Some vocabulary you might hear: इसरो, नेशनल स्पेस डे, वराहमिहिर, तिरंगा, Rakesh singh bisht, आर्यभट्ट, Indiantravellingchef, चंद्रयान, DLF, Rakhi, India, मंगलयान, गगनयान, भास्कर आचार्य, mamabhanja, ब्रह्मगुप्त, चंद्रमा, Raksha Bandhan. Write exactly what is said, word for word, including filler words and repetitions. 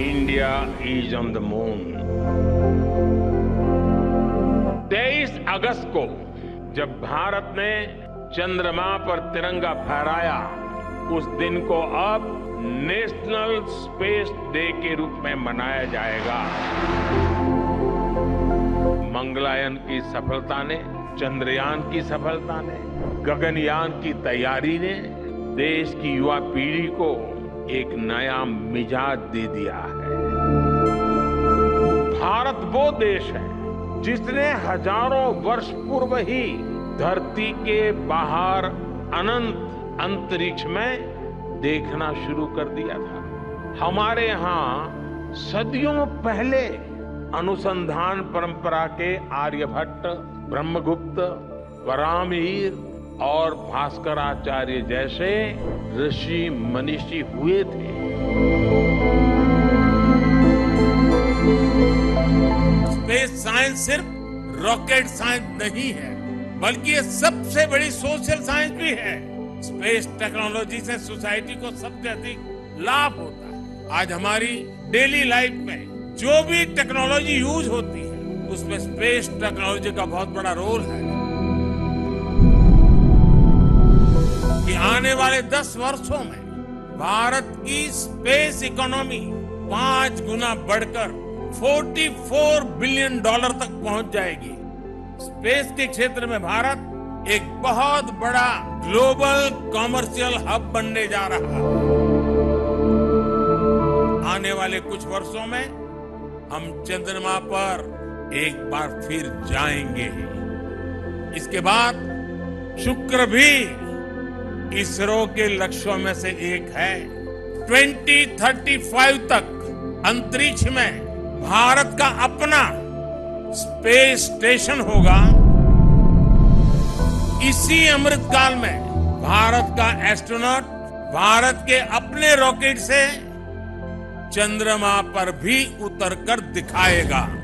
India is on the moon. तेईस अगस्त को जब भारत ने चंद्रमा पर तिरंगा फहराया, उस दिन को अब नेशनल स्पेस डे के रूप में मनाया जाएगा। मंगलयान की सफलता ने, चंद्रयान की सफलता ने, गगनयान की तैयारी ने देश की युवा पीढ़ी को एक नया मिजाज दे दिया है। भारत वो देश है जिसने हजारों वर्ष पूर्व ही धरती के बाहर अनंत अंतरिक्ष में देखना शुरू कर दिया था। हमारे यहाँ सदियों पहले अनुसंधान परंपरा के आर्यभट्ट, ब्रह्मगुप्त, वराहमिहिर और भास्कर आचार्य जैसे ऋषि मनीषी हुए थे। स्पेस साइंस सिर्फ रॉकेट साइंस नहीं है, बल्कि ये सबसे बड़ी सोशल साइंस भी है। स्पेस टेक्नोलॉजी से सोसाइटी को सबसे अधिक लाभ होता है। आज हमारी डेली लाइफ में जो भी टेक्नोलॉजी यूज होती है, उसमें स्पेस टेक्नोलॉजी का बहुत बड़ा रोल है। कि आने वाले दस वर्षों में भारत की स्पेस इकोनॉमी पांच गुना बढ़कर चौवालीस बिलियन डॉलर तक पहुंच जाएगी। स्पेस के क्षेत्र में भारत एक बहुत बड़ा ग्लोबल कॉमर्शियल हब बनने जा रहा है। आने वाले कुछ वर्षों में हम चंद्रमा पर एक बार फिर जाएंगे। इसके बाद शुक्र भी इसरो के लक्ष्यों में से एक है। बीस पैंतीस तक अंतरिक्ष में भारत का अपना स्पेस स्टेशन होगा। इसी अमृतकाल में भारत का एस्ट्रोनॉट भारत के अपने रॉकेट से चंद्रमा पर भी उतरकर दिखाएगा।